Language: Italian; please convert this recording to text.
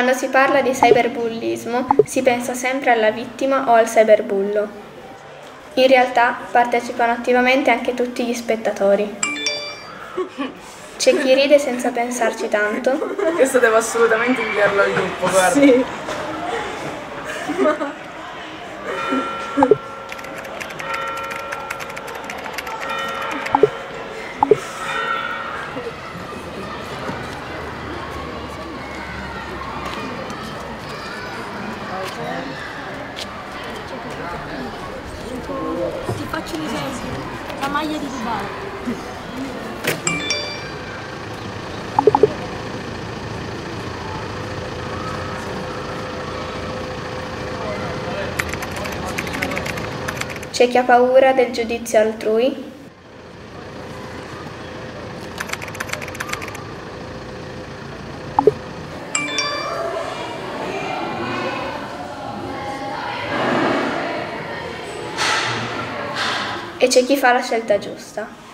Quando si parla di cyberbullismo si pensa sempre alla vittima o al cyberbullo. In realtà partecipano attivamente anche tutti gli spettatori. C'è chi ride senza pensarci tanto. Questo devo assolutamente inviarlo al gruppo, guarda. Sì. Ti faccio un esempio, la maglia di Dubai. C'è chi ha paura del giudizio altrui. E c'è chi fa la scelta giusta.